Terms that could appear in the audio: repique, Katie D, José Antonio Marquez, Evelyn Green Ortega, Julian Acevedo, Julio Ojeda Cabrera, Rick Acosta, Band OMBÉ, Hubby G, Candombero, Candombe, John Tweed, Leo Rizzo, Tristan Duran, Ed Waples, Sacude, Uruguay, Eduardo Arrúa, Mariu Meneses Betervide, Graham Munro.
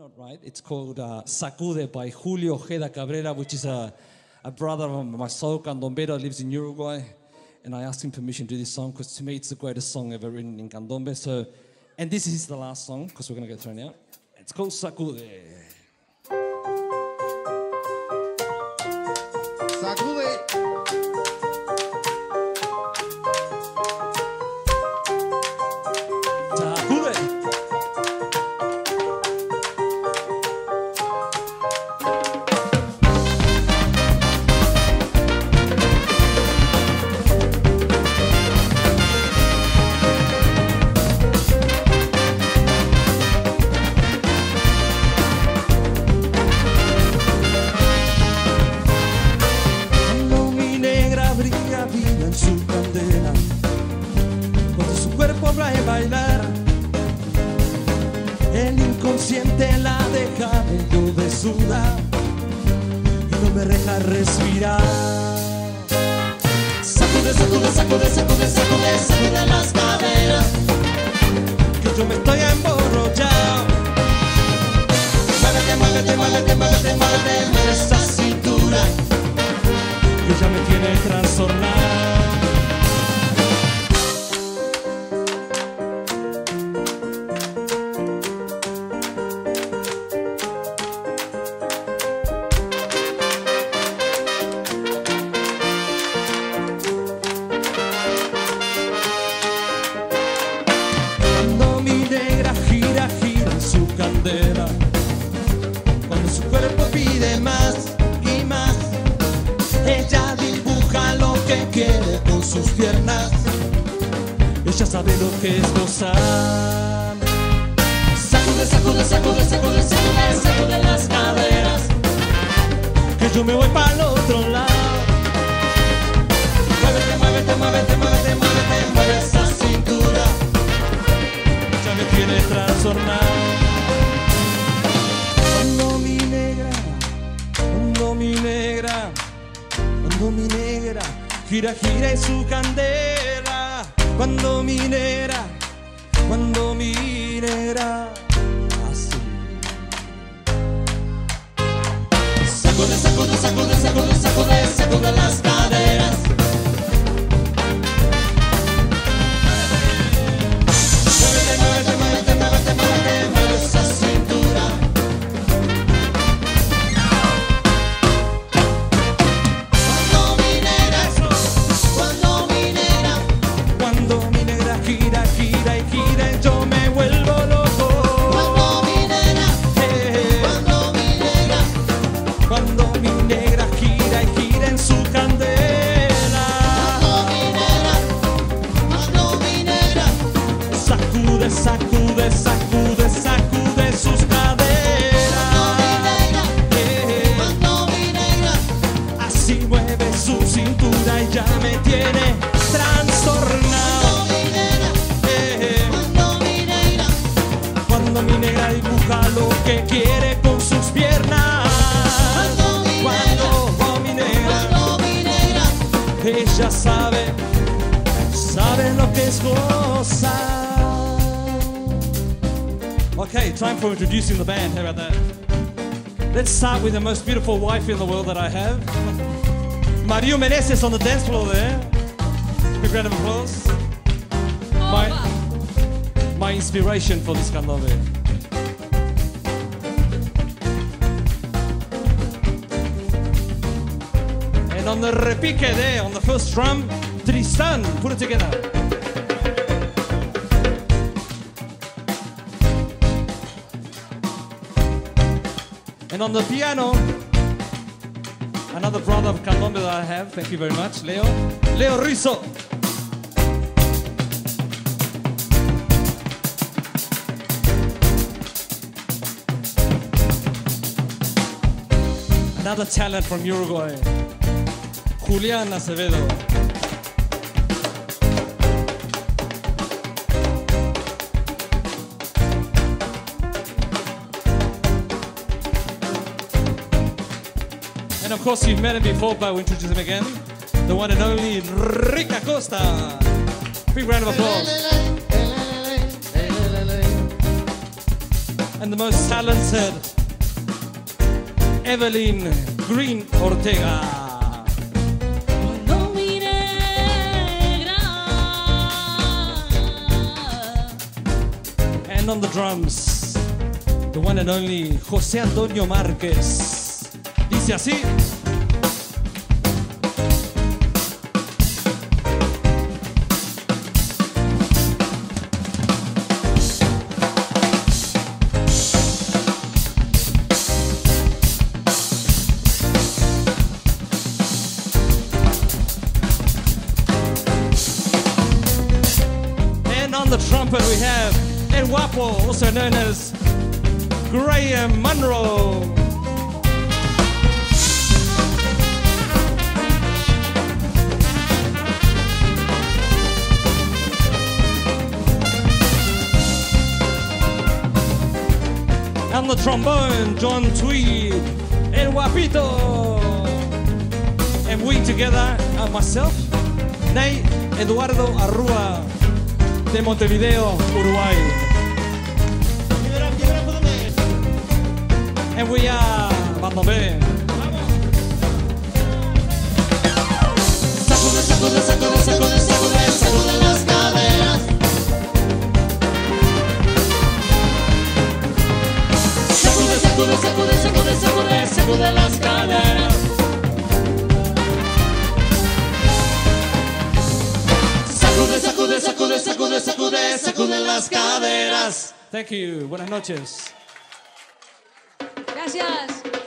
Not right. It's called Sacude by Julio Ojeda Cabrera, which is a brother of myself, Candombero, lives in Uruguay. And I asked him permission to do this song because to me it's the greatest song ever written in Candombe. So, and this is the last song because we're going to get thrown out. It's called Sacude. Sacude. For introducing the band, how about that? Let's start with the most beautiful wife in the world that I have, Mariu Meneses on the dance floor there. Big round of applause. My inspiration for this Candombe. And on the repique there, on the first drum, Tristan, put it together. And on the piano, another brother of Candombe that I have, thank you very much, Leo. Leo Rizzo. Another talent from Uruguay, Julian Acevedo. And of course, you've met him before, but we'll introduce him again. The one and only Rick Acosta. Big round of applause. and the most talented, Evelyn Green Ortega. On the drums, the one and only José Antonio Marquez. Dice así. And on the trumpet we have Ed Waples, also known as Graham Munro. And the trombone, John Tweed, El Guapito. And we together are myself, Nate, Eduardo Arrúa, de Montevideo, Uruguay. And we are Band OMBÉ. Sacude, sacude, sacude, sacude, sacude, sacude las caderas. Sacude, sacude, sacude, sacude, sacude, sacude las caderas. Sacude, sacude, sacude, sacude, sacude las caderas. Thank you. Buenas noches. Gracias.